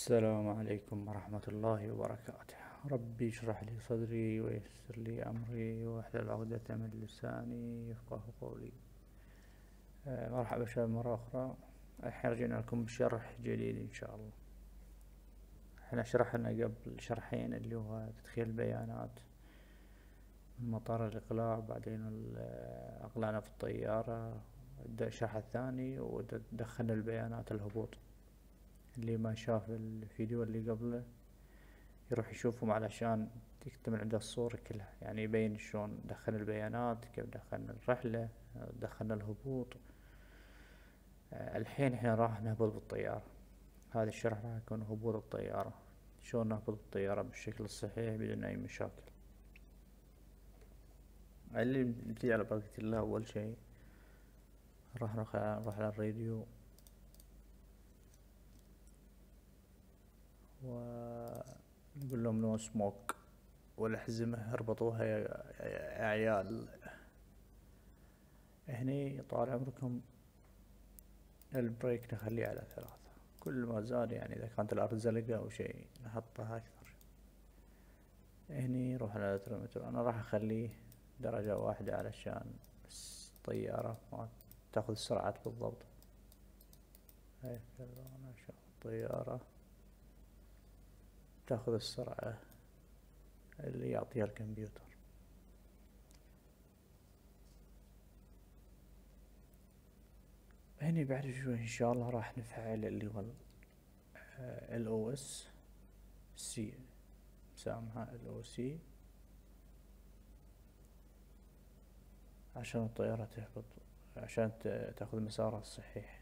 السلام عليكم ورحمة الله وبركاته. ربي اشرح لي صدري ويسر لي أمري واحلل عقدة من لساني يفقه قولي. مرحبا شباب مرة أخرى، الحين رجعنا لكم بشرح جديد إن شاء الله. احنا شرحنا قبل شرحين اللي هو تدخيل البيانات من مطار الإقلاع، بعدين أقلعنا في الطيارة. الشرح الثاني ودخلنا البيانات الهبوط، اللي ما شاف الفيديو اللي قبله يروح يشوفهم علشان تكتمل عنده الصورة كلها، يعني يبين شلون دخلنا البيانات، كيف دخلنا الرحلة، دخلنا الهبوط. الحين احنا راح نهبط بالطيارة. هذا الشرح راح يكون هبوط الطيارة، شلون نهبط بالطيارة بالشكل الصحيح بدون أي مشاكل. اللي بتجي على بركة الله، أول شيء راح نروح على الراديو ونقول لهم نو سموك، والأحزمة اربطوها يا عيال. هني طال عمركم البريك نخليه على 3، كل ما زاد يعني إذا كانت الأرض زلقة أو شيء نحطها أكثر. هني روح على الترمتر، أنا راح أخليه درجة 1 علشان الطيارة ما تاخذ سرعة بالضبط. هاي كذا شوف الطيارة تاخذ السرعة اللي يعطيها الكمبيوتر. هني بعد شوي ان شاء الله راح نفعل اللي هو LOC، مسامها LOC عشان الطيارة تهبط، عشان تاخذ مسارها الصحيح.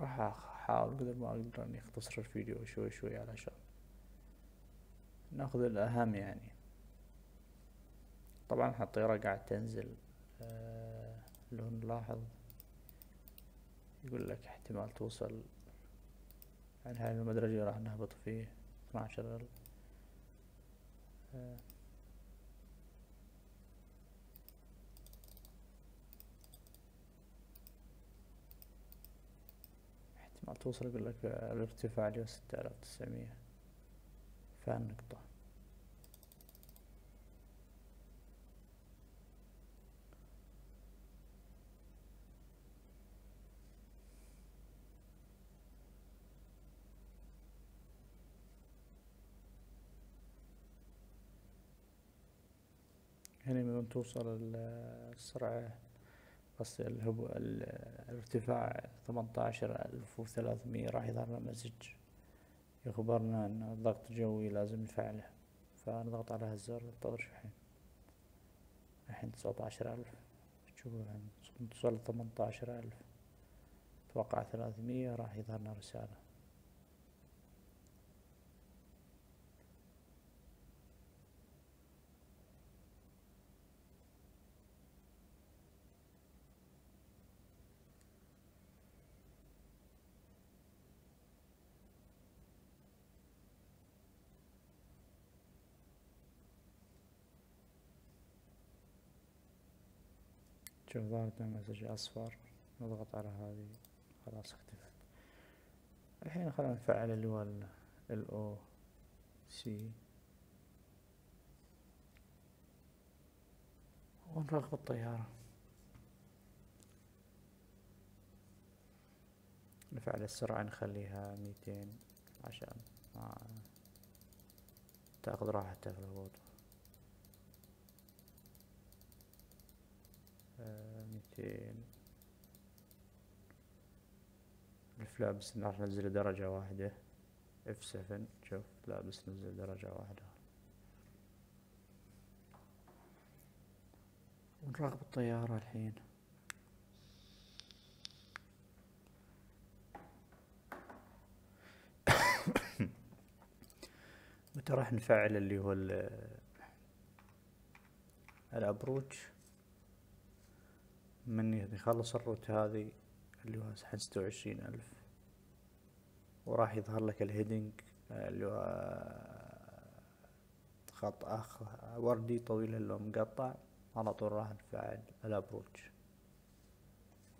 راح احاول قدر ما اقدر اني اختصر الفيديو شوي شوي علشان ناخذ الاهم. يعني طبعا احنا الطيارة قاعد تنزل، لو نلاحظ يقول لك احتمال توصل عن هاي المدرج راح نهبط فيه 12. ما توصل يقول لك الارتفاع اللي هو 6900 فالنقطة. هنا من توصل السرعة بس الارتفاع 18300 راح يظهرنا مسج يخبرنا ان الضغط الجوي لازم نفعله، فنضغط على هالزر ننتظر شوي. الحين 19000، تشوفوا توصل 18000، اتوقع 300 راح يظهرنا رسالة. شوف ظهرت مسج أصفر، نضغط على هذه خلاص اختفت. الحين خلينا نفعل اللي هو LOC ونرغب الطيارة. نفعل السرعة نخليها 200 عشان تاخذ راحتها في الهبوط. 200 الفلابس راح ننزل درجة 1 F7. شوف فلابس نزل درجة 1 ونراقب الطيارة. الحين متى راح نفعل اللي هو الابروتش؟ من يخلص الروت هذه اللي هو 26000، وراح يظهر لك الهيدنج اللي هو خط وردي طويل اللي هو مقطع، على طول راح نفعل الابروتش.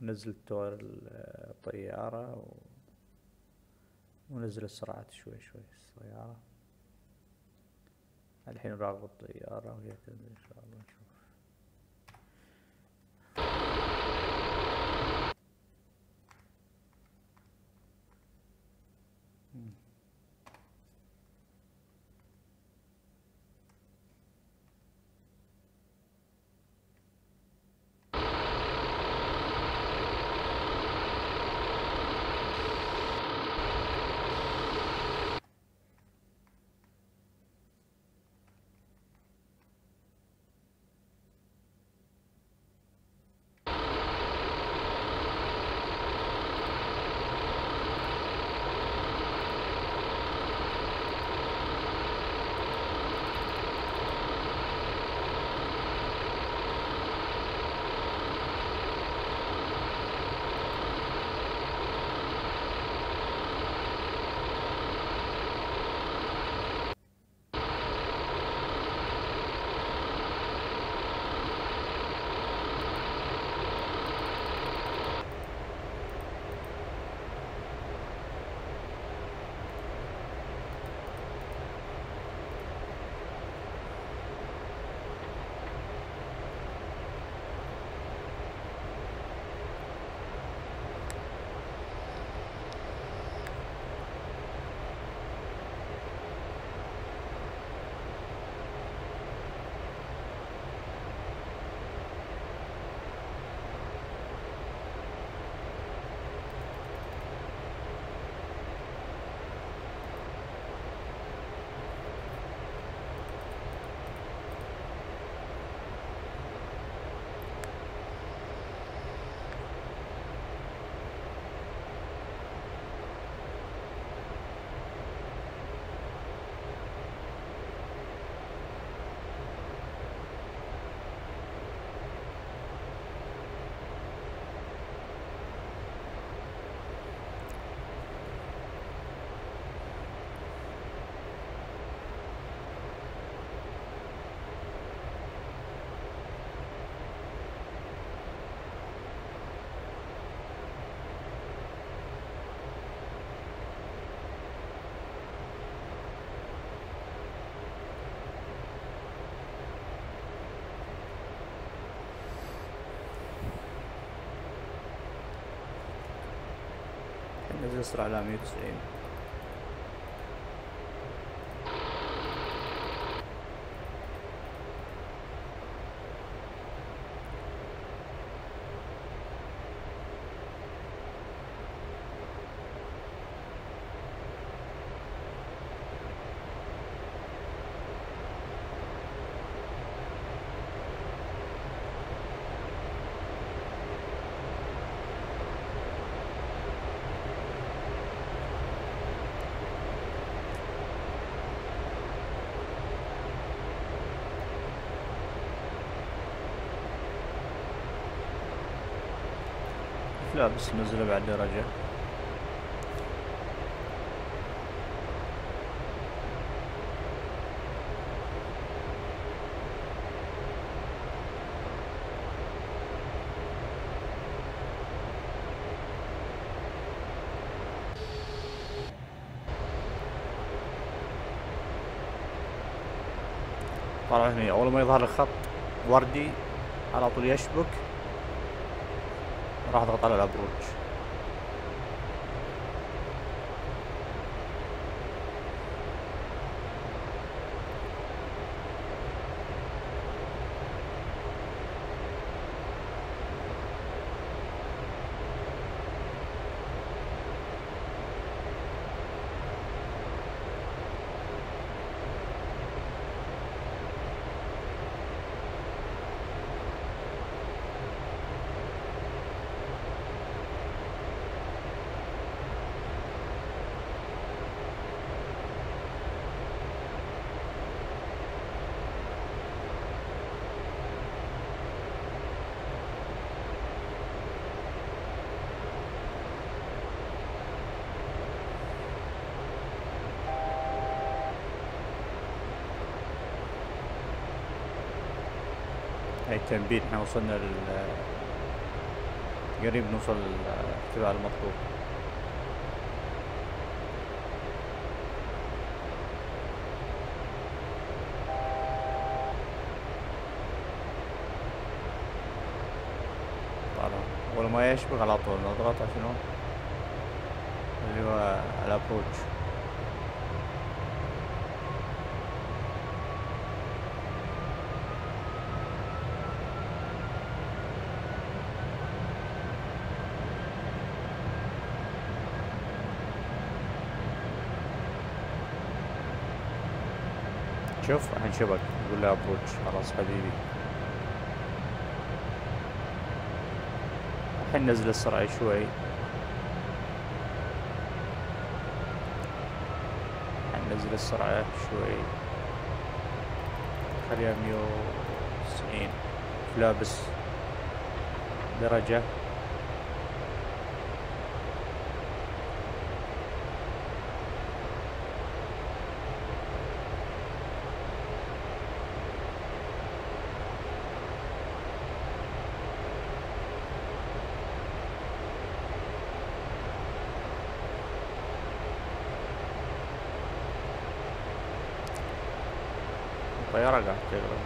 نزلت طور الطيارة ونزل السرعات شوي شوي السيارة. الحين راقب الطيارة وهي تنزل ان شاء الله. نشوف نزل على 190. لا بس نزله بعد درجة. طلع هني أول ما يظهر الخط وردي على طول يشبك. راح اضغط على الابروتش. هاي التنبيه احنا وصلنا قريب نوصل للارتفاع المطلوب. طبعا اول ما يشبك على طول نضغط على شنو اللي هو الابروتش. شوف هنشبك يقول له ابروتش. خلاص حبيبي حننزل السرعة شوي، حننزل السرعة شوي، خليها 190 فلابس درجة. الطيارة قاعدة تغرق.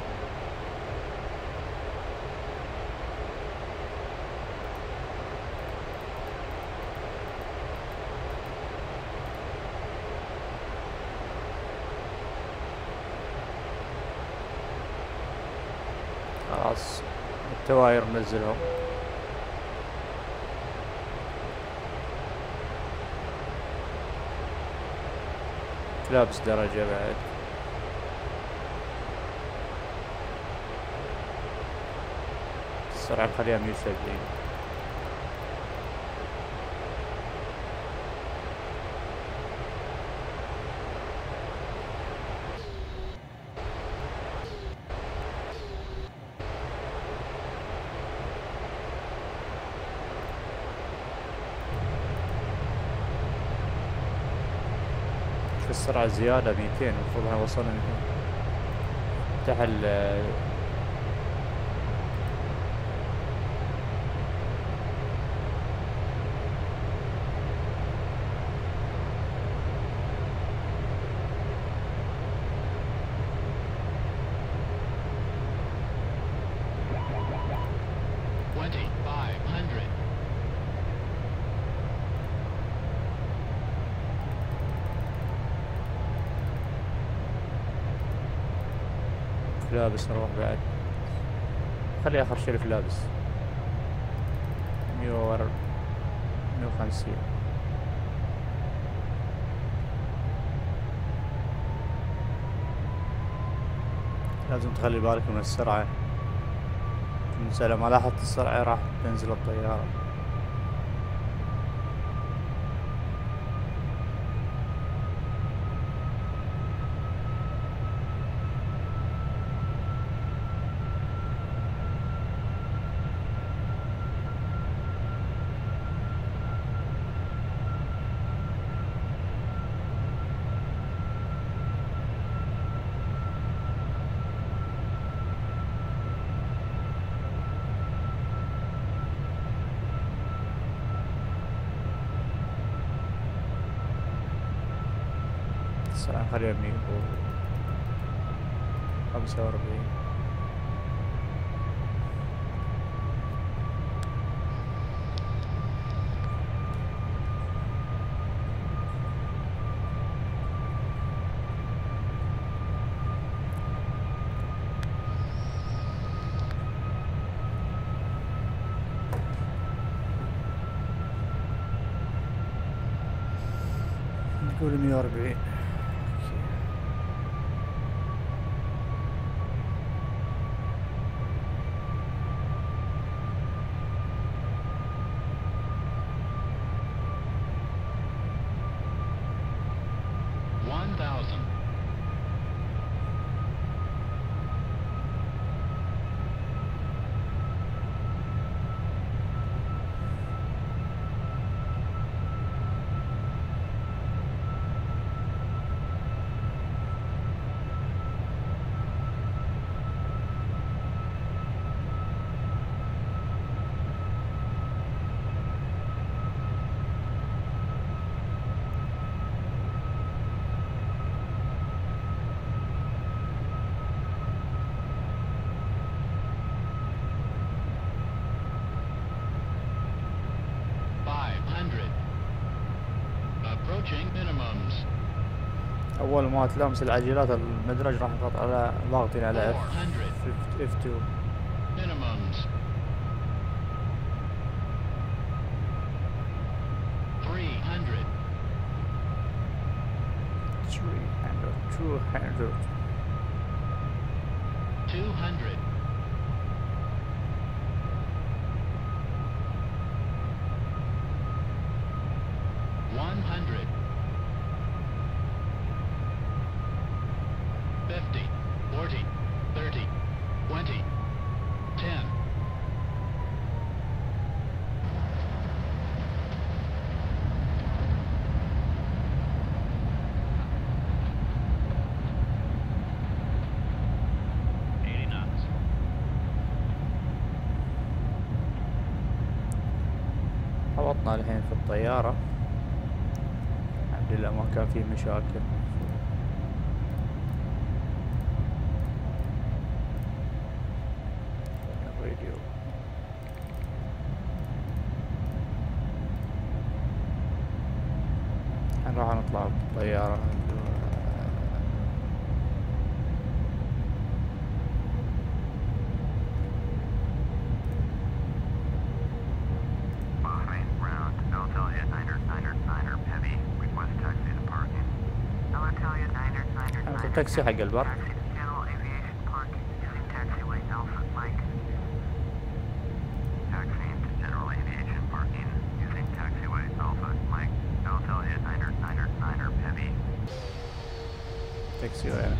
خلاص التواير نزلهم. لابس درجة بعد. السرعة خليها 170. شوف السرعة زيادة 200، المفروض احنا وصلنا 200. افتح لابس نروح بعد. خلي اخر شريف لابس 150. لازم تخلي بالك من السرعة، انت لما لاحظت السرعة راح تنزل الطيارة. السرعة خليها 145. نقول 140. أول ما تلامس العجلات المدرج راح نضغط على ضغطين على F2. هبطنا الحين في الطيارة، الحمد لله ما كان فيه مشاكل. الراديو الحين راح نطلع بالطيارة. تاكسي حق البر. تاكسي وين؟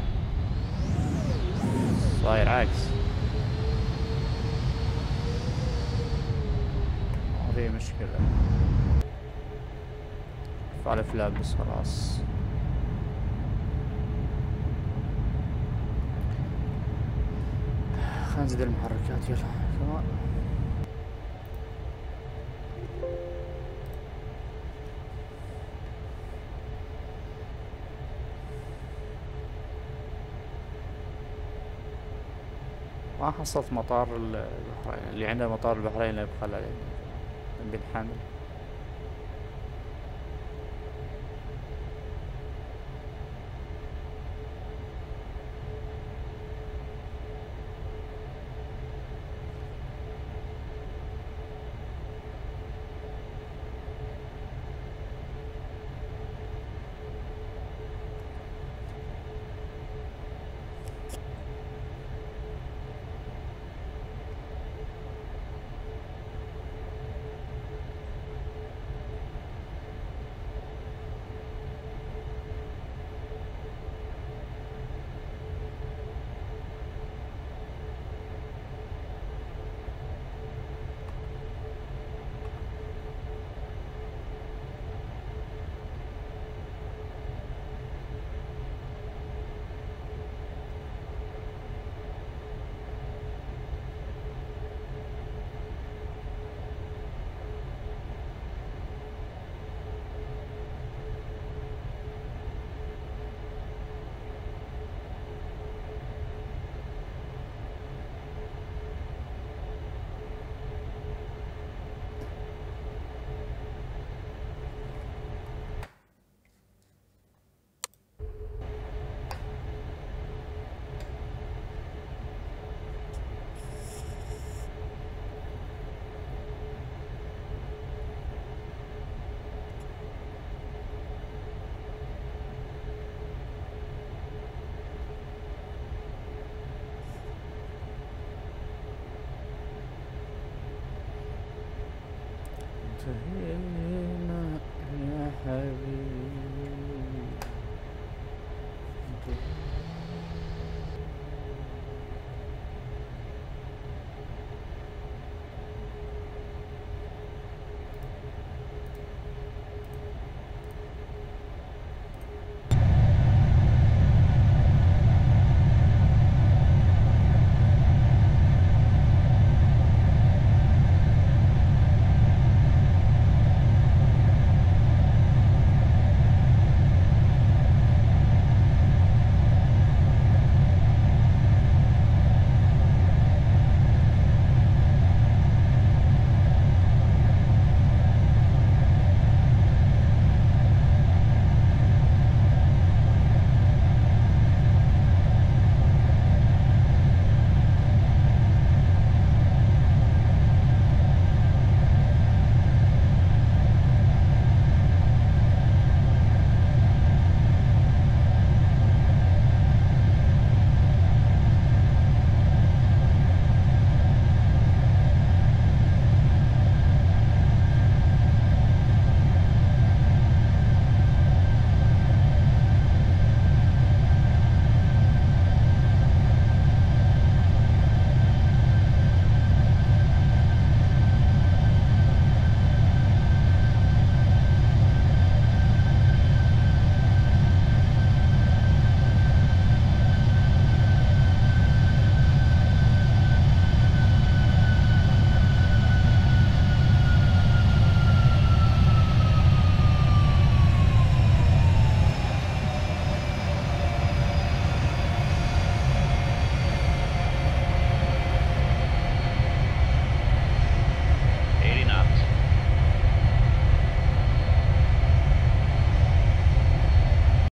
صاير عكس. هذه مشكلة. فعل فلابس خلاص. خلينا نزيد المحركات يلا كمان. ما حصلت مطار البحرين، اللي عنده مطار البحرين لا يبخل عليه بن حامد.